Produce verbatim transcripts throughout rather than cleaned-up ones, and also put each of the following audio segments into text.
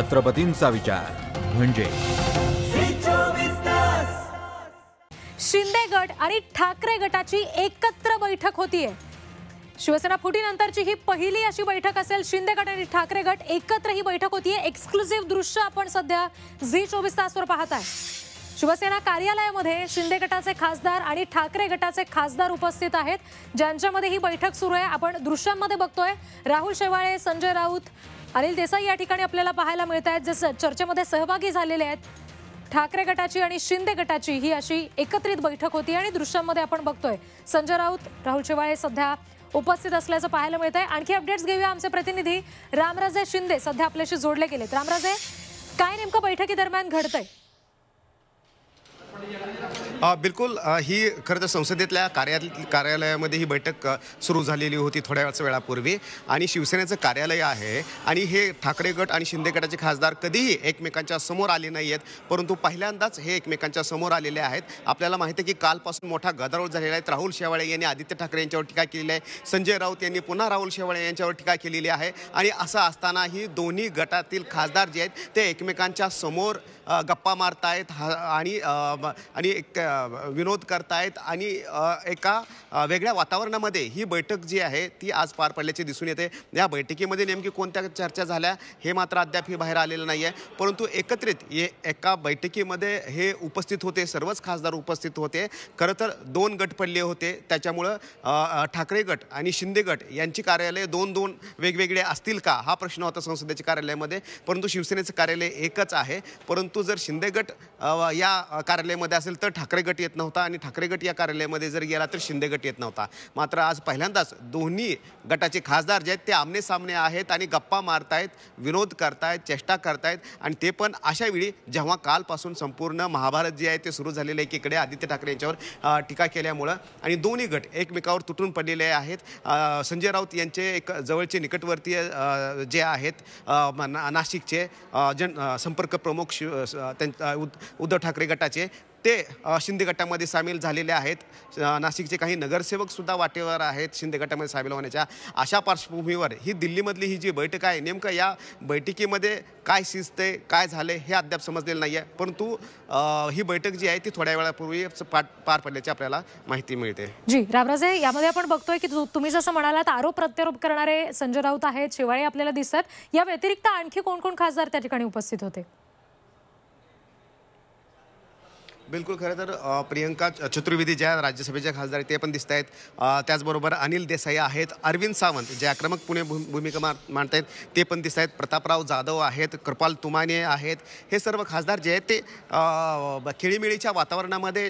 छत्रपतींचा विचार म्हणजे। शिंदे गट आणि ठाकरे गटाची एकत्र बैठक होती है। शिवसेना फुटीनंतरची ही पहिली अशी बैठक असेल। शिंदे गट आणि ठाकरे गट एकत्र ही बैठक होती है। एक्सक्लुसिव्ह दृश्य आपण सध्या झी चोवीस तासवर पाहत आहे। शिवसेना कार्यालयामध्ये शिंदे गटाचे खासदार आणि ठाकरे गटाचे खासदार उपस्थित आहेत, ज्यांच्यामध्ये ही बैठक सुरू आहे। आपण दृश्यांमध्ये बघतोय राहुल शेवाळे, संजय राऊत, अनिल देसाई या ठिकाणी आपल्याला पाहायला मिळतात, जे चर्चेमध्ये सहभागी झालेले आहेत। ठाकरे गटाची आणि शिंदे गटाची ही अशी एकत्रित बैठक होती आणि दृश्यांमध्ये आपण बघतोय संजय राऊत, राहुल शेवाळे सध्या उपस्थित असल्याचं पाहायला मिळत आहे। आणखी अपडेट्स घेऊया, आमचे प्रतिनिधी रामराजे शिंदे सध्या आपल्याशी जोडले गेलेत। रामराजे, काय नेमकं बैठकी दरम्यान घडतंय? आ, बिल्कुल आ, ही खरं तर संसदेतल्या कार्या कार्यालयामध्ये ही बैठक सुरू झालेली होती थोड्याच वेळापूर्वी। आणि शिवसेनेचं कार्यालय आहे आणि हे ठाकरे गट आणि शिंदे गटाचे खासदार कधीही एकमेकांच्या समोर आले नाही आहेत, परंतु पहिल्यांदाच हे एकमेकांच्या समोर आलेले आहेत। आपल्याला माहिती आहे की कालपासून मोठा गदारोळ झालेला आहे। राहुल शेवाळे यांनी आदित्य ठाकरे यांच्यावर टीका केलेली आहे, संजय राऊत यांनी पुन्हा राहुल शेवाळे यांच्यावर टीका केलेली आहे। आणि असं असतानाही दोन्ही गटातील खासदार जे आहेत ते एकमेकांच्या समोर गप्पा मारत आहेत आणि आणि एक विनोद करतायत आणि एका वेगळ्या वातावरणामध्ये ही बैठक जी आहे ती आज पार पडल्याचे दिसून येते। या बैठकीमध्ये नेमकी कोणत्या चर्चा झाल्या हे मात्र अद्याप ही बाहेर आलेलं नाही आहे, परंतु एकत्रित हे एका बैठकीमध्ये हे उपस्थित होते, सर्वच खासदार उपस्थित होते। खरं तर दोन गट पडले होते, त्याच्यामुळं ठाकरे गट आणि शिंदे गट यांची कार्यालये दोन दोन वेगवेगळे असतील का हा प्रश्न होता संसदेच्या कार्यालयामध्ये, परंतु शिवसेनेचं कार्यालय एकच आहे। परंतु जर शिंदे गट या कार्यालयामध्ये असेल तर ठाकरे गट येत नव्हता आणि ठाकरे गट या कार्यालयामध्ये जर गेला तर शिंदे गट येत नव्हता। मात्र आज पहिल्यांदाच दोन्ही गटाचे खासदार जे आहेत ते आमने सामने आहेत आणि गप्पा मारतायत, विनोद करतायत, चेष्टा करतायत। आणि ते पण अशा वेळी जेव्हा कालपासून संपूर्ण महाभारत जे आहे ते सुरू झालेलं आहे, एकीकडे आदित्य ठाकरे यांच्यावर टीका केल्यामुळं आणि दोन्ही गट एकमेकावर तुटून पडलेले आहेत। संजय राऊत यांचे एक जवळचे निकटवर्तीय जे आहेत नाशिकचे जन संपर्क प्रमुख शिव उद्धव ठाकरे गटाचे ते शिंदे गटामध्ये सामील झालेले आहेत। नाशिकचे काही नगरसेवक सुद्धा वाटेवर आहेत शिंदे गटामध्ये सामील होण्याच्या। अशा पार्श्वभूमीवर ही दिल्लीमधली ही जी बैठक आहे, नेमकं या बैठकीमध्ये काय शिजते, काय झाले हे अद्याप समजलेलं नाही आहे, परंतु ही बैठक जी आहे ती थोड्या वेळापूर्वी पार पडल्याची आपल्याला माहिती मिळते। जी रामराजे, यामध्ये आपण बघतोय की तुम्ही जसं म्हणालात आरोप प्रत्यारोप करणारे संजय राऊत आहेत, शेवाळे आपल्याला दिसतात, या व्यतिरिक्त आणखी कोण कोण खासदार त्या ठिकाणी उपस्थित होते? बिल्कुल, खरं तर प्रियंका चतुर्वेदी ज्या राज्यसभेच्या खासदार आहेत ते पण दिसत आहेत, त्याचबरोबर अनिल देसाई आहेत, अरविंद सावंत जे आक्रमक पुणे भू भूमिका मार मांडत आहेत ते पण दिसत आहेत, प्रतापराव जाधव आहेत, कृपाल तुमाने आहेत। हे सर्व खासदार जे आहेत ते खेळीमेळीच्या वातावरणामध्ये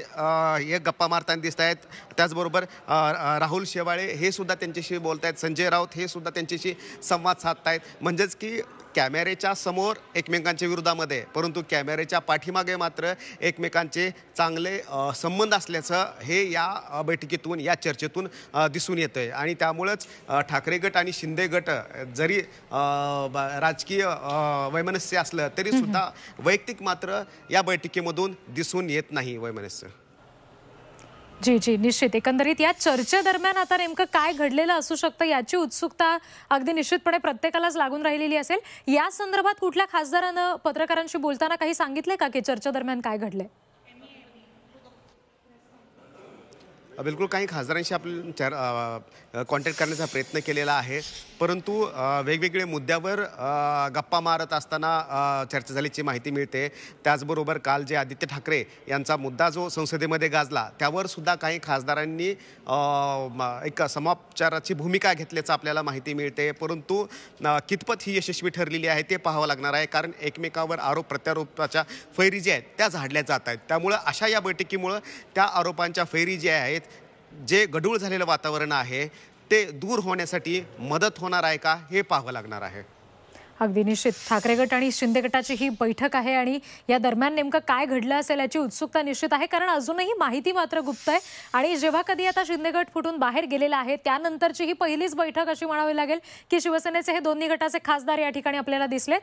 एक गप्पा मारताना दिसत आहेत। त्याचबरोबर राहुल शेवाळे हे सुद्धा त्यांच्याशी बोलत आहेत, संजय राऊत हे सुद्धा त्यांच्याशी संवाद साधत आहेत। म्हणजेच की कॅमेऱ्याच्या समोर एकमेकांच्या विरोधामध्ये, परंतु कॅमेऱ्याच्या पाठीमागे मात्र एकमेकांचे चांगले संबंध असल्याचं हे या बैठकीतून या चर्चेतून दिसून येतं आहे। आणि त्यामुळेच ठाकरे गट आणि शिंदे गट जरी राजकीय वैमनस्य असलं तरीसुद्धा वैयक्तिक मात्र या बैठकीमधून दिसून येत नाही वैमनस्य। जी जी निश्चित, एकंदरीत या चर्चेदरम्यान आता नेमकं काय घडलेलं असू शकतं याची उत्सुकता अगदी निश्चितपणे प्रत्येकालाच लागून राहिलेली असेल। या संदर्भात कुठल्या खासदारानं पत्रकारांशी बोलताना काही सांगितले का की चर्चेदरम्यान काय घडले? बिल्कुल, काही खासदारांशी आपण कॉन्टॅक्ट करण्याचा प्रयत्न केलेला आहे, परंतु वेगवेगळे मुद्द्यावर गप्पा मारत असताना चर्चा झाल्याची माहिती मिळते। त्याचबरोबर काल जे आदित्य ठाकरे यांचा मुद्दा जो संसदेमध्ये गाजला त्यावर सुद्धा काही खासदारांनी एक समापचाराची भूमिका घेतल्याचं आपल्याला माहिती मिळते, परंतु कितपत ही यशस्वी ठरलेली आहे ते पाहावं लागणार आहे, कारण एकमेकावर आरोप प्रत्यारोपाच्या फैरी ज्या आहेत त्या झाडल्या जात आहेत। त्यामुळं अशा या बैठकीमुळं त्या आरोपांच्या फैरी ज्या आहेत, जे गढूळ झालेलं वातावरण आहे ते दूर होण्यासाठी मदत होणार आहे का हे पाहावं लागणार आहे। अगदी निश्चित, ठाकरे गट आणि शिंदे गटाची ही बैठक आहे आणि या दरम्यान नेमकं काय घडलं असेल याची उत्सुकता निश्चित आहे, कारण अजूनही माहिती मात्र गुप्त आहे। आणि जेव्हा कधी आता शिंदे गट फुटून बाहेर गेलेला आहे त्यानंतरची ही पहिलीच बैठक अशी म्हणावी लागेल की शिवसेनेचे हे दोन्ही गटाचे खासदार या ठिकाणी आपल्याला दिसलेत।